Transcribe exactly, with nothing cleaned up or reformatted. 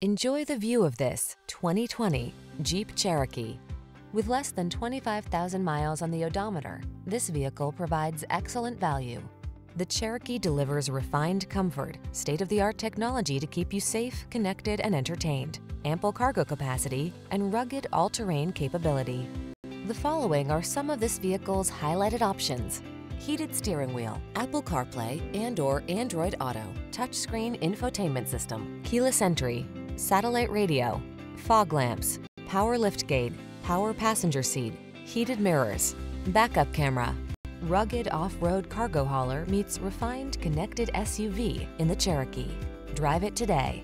Enjoy the view of this twenty twenty Jeep Cherokee. With less than twenty-five thousand miles on the odometer, this vehicle provides excellent value. The Cherokee delivers refined comfort, state-of-the-art technology to keep you safe, connected, and entertained, ample cargo capacity, and rugged all-terrain capability. The following are some of this vehicle's highlighted options: heated steering wheel, Apple CarPlay and/or Android Auto, touchscreen infotainment system, keyless entry, satellite radio, fog lamps, power liftgate, power passenger seat, heated mirrors, backup camera. Rugged off-road cargo hauler meets refined connected S U V in the Cherokee. Drive it today.